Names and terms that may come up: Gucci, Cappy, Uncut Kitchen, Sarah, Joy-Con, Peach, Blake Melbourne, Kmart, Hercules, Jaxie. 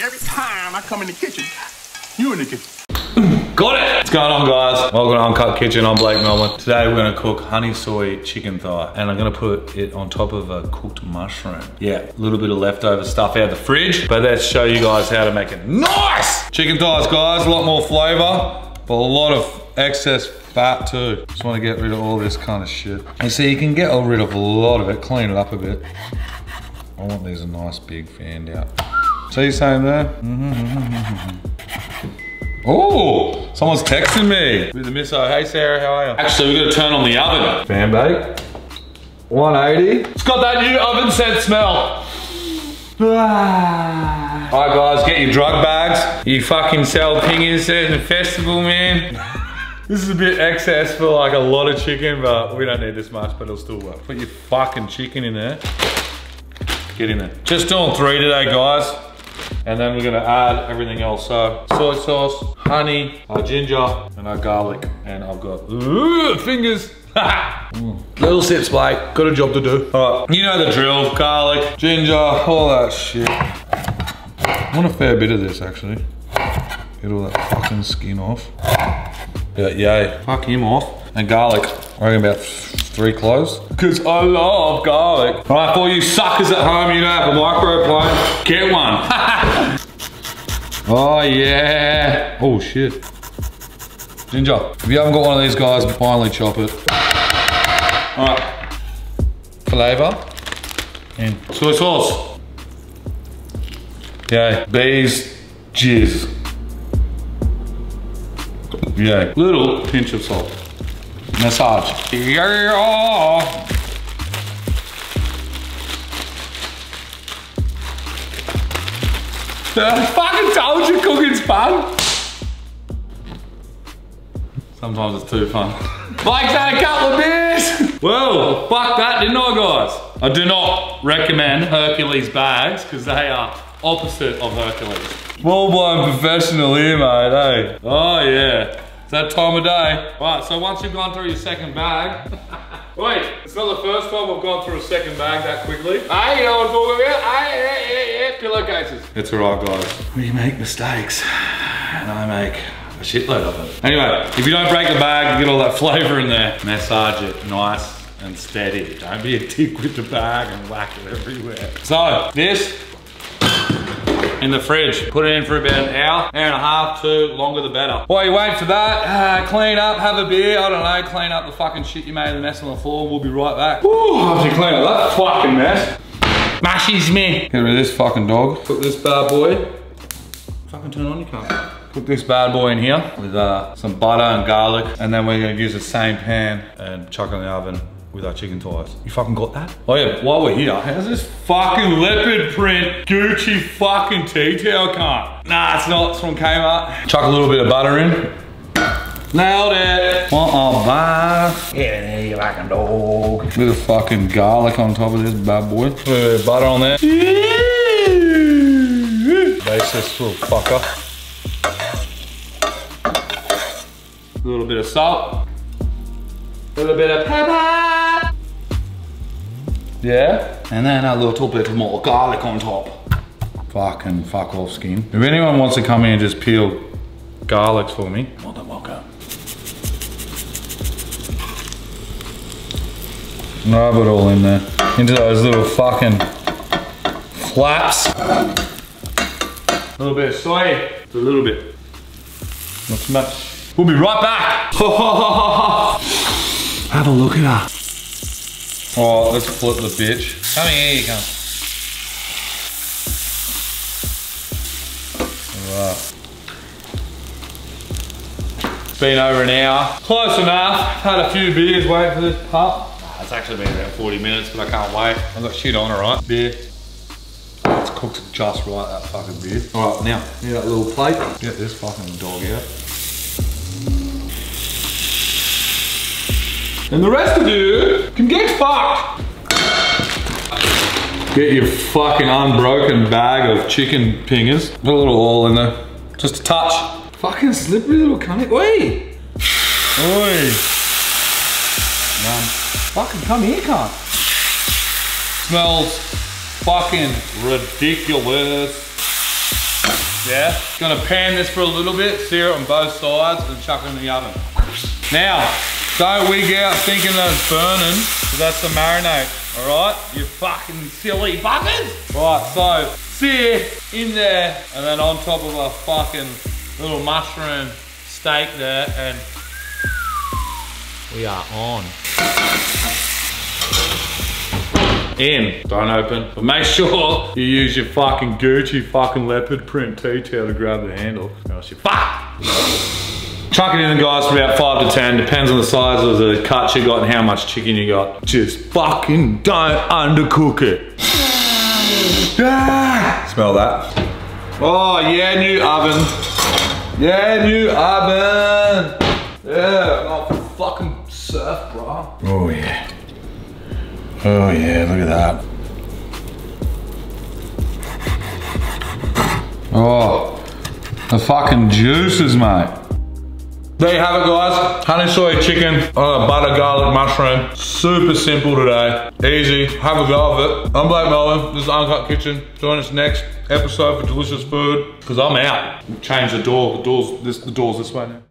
Every time I come in the kitchen, you in the kitchen. Got it. What's going on, guys? Welcome to Uncut Kitchen. I'm Blake Melbourne. Today we're gonna cook honey soy chicken thigh, and I'm gonna put it on top of a cooked mushroom. Yeah, a little bit of leftover stuff out of the fridge, but let's show you guys how to make it nice. Chicken thighs, guys, a lot more flavor, but a lot of excess fat too. Just wanna get rid of all this kind of shit. And so you can get rid of a lot of it, clean it up a bit. I want these a nice big fanned out. See, same there. Oh, someone's texting me. With the miso. Hey Sarah, how are you? Actually, we gotta turn on the oven. Fan bake, 180. It's got that new oven scent smell. All right guys, get your drug bags. You fucking sell pingers at the festival, man. This is a bit excess for like a lot of chicken, but we don't need this much, but it'll still work. Put your fucking chicken in there. Get in there. Just doing 3 today, guys. And then we're gonna add everything else. So, soy sauce, honey, our ginger, and our garlic. And I've got, fingers. Little sips, Blake. Got a job to do. All right, you know the drill. Garlic, ginger, all that shit. I want a fair bit of this, actually. Get all that fucking skin off. Yeah, yay. Fuck him off. And garlic. I reckon about 3 cloves. Cause I love garlic. All right, for you suckers at home, you don't have a microplane, get one. Oh yeah. Oh shit. Ginger. If you haven't got one of these guys, finally chop it. All right. Flavor. And soy sauce. Yay. Bees. Jizz. Yeah, little pinch of salt. Massage. Yeah. I fucking told you cooking's fun. Sometimes it's too fun. Blake's had a couple of beers. Well, fuck that, didn't I, guys? I do not recommend Hercules bags because they are opposite of Hercules. Full-blown professional here, mate, eh? Oh yeah. It's that time of day. Right, so once you've gone through your second bag, wait, it's not the first time I've gone through a second bag that quickly. Hey, you know what I'm talking about? Hey, yeah, pillowcases. It's alright, guys. We make mistakes, and I make a shitload of them. Anyway, if you don't break the bag, you get all that flavor in there. Massage it nice and steady. Don't be a dick with the bag and whack it everywhere. So, this, in the fridge. Put it in for about an hour, hour and a half, 2, longer the better. While you wait for that, clean up, have a beer, I don't know, clean up the fucking shit you made of the mess on the floor, we'll be right back. Ooh, after you clean up that fucking mess. Mashes me. Get rid of this fucking dog. Put this bad boy. Fucking turn on your camera. Put this bad boy in here with some butter and garlic, and then we're gonna use the same pan and chuck it in the oven with our chicken thighs. You fucking got that? Oh yeah, while we're here, how's this fucking leopard print Gucci fucking tea towel cunt? Nah, it's not, it's from Kmart. Chuck a little bit of butter in. Nailed it. Yeah, there you fucking dog. Bit of fucking garlic on top of this bad boy. Butter on there. Base this little fucker. A little bit of salt. A little bit of pepper. Yeah. And then a little bit more garlic on top. Fucking fuck off skin. If anyone wants to come in and just peel garlic for me, more than welcome. Rub it all in there. Into those little fucking flaps. A little bit of soy. Just a little bit. Not too much. We'll be right back. Have a look at her. Oh, let's flip the bitch. Come here, you come. Alright. It's been over an hour. Close enough. Had a few beers waiting for this pup. Nah, it's actually been about 40 minutes, but I can't wait. I've got shit on, alright? Beer. It's cooked just right, that fucking beer. Alright, now, need that little plate. Get this fucking dog out. And the rest of you can get fucked. Get your fucking unbroken bag of chicken pingers. Put a little oil in there. Just a touch. Fucking slippery little cunt. Oi! Oi! Man. Fucking come here, cunt. Smells fucking ridiculous. yeah? Gonna pan this for a little bit, sear it on both sides and chuck it in the oven. Now, don't wig out thinking that it's burning, because that's the marinade, all right? You fucking silly fuckers. Right, so sear in there and then on top of a fucking little mushroom steak there and we are on. In. Don't open. But make sure you use your fucking Gucci fucking leopard print tea towel to grab the handle. Or else you fuck! Chuck it in, guys, for about 5 to 10. Depends on the size of the cut you got and how much chicken you got. Just fucking don't undercook it. Ah! Smell that. Oh, yeah, new oven. Yeah, new oven. Yeah, not fucking surf, bro. Oh, yeah. Oh yeah, look at that. Oh, the fucking juices, mate. There you have it, guys. Honey soy chicken on a butter garlic mushroom. Super simple today. Easy, have a go of it. I'm Blake Melbourne, this is Uncut Kitchen. Join us next episode for delicious food, because I'm out. Change the door, the door's this way now.